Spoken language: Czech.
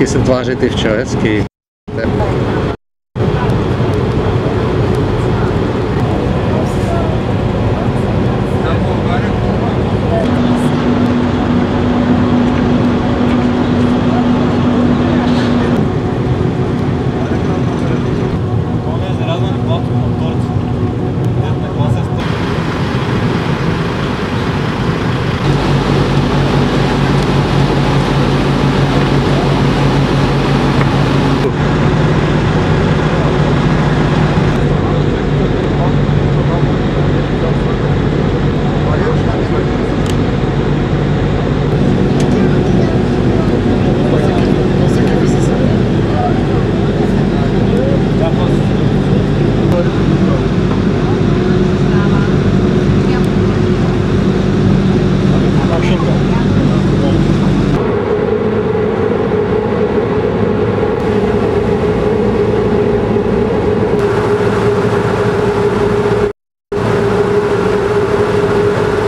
hezky se tváří ty včely, hezky.